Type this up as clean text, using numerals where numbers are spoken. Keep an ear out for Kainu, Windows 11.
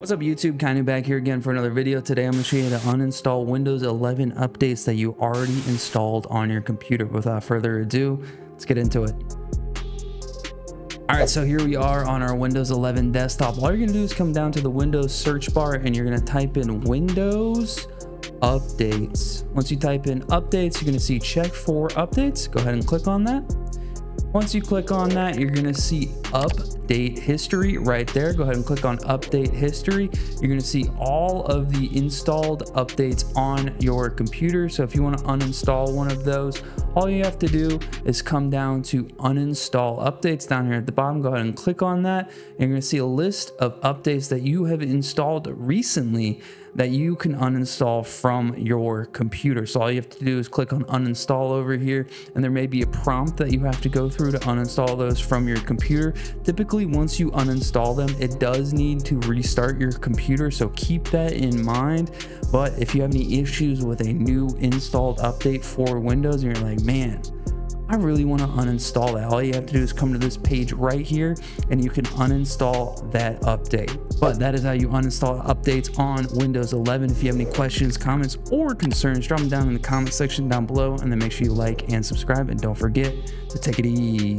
What's up YouTube, Kainu back here again for another video. Today I'm going to show you how to uninstall Windows 11 updates that you already installed on your computer. Without further ado, let's get into it. Alright, so here we are on our Windows 11 desktop. All you're going to do is come down to the Windows search bar and you're going to type in Windows updates. Once you type in updates, you're going to see check for updates. Go ahead and click on that. Once you click on that, you're going to see update history right there. Go ahead and click on update history. You're going to see all of the installed updates on your computer. So if you want to uninstall one of those, all you have to do is come down to uninstall updates down here at the bottom. Go ahead and click on that. And you're going to see a list of updates that you have installed recently that you can uninstall from your computer. So all you have to do is click on uninstall over here, and there may be a prompt that you have to go through to uninstall those from your computer. Typically, once you uninstall them, it does need to restart your computer, so keep that in mind. But if you have any issues with a new installed update for Windows and you're like, man, I really want to uninstall that, all you have to do is come to this page right here and you can uninstall that update. But that is how you uninstall updates on Windows 11. If you have any questions, comments, or concerns, drop them down in the comment section down below, and then make sure you like and subscribe, and don't forget to take it easy.